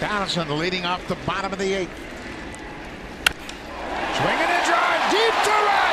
Donaldson leading off the bottom of the eighth. Swinging and drive deep to right.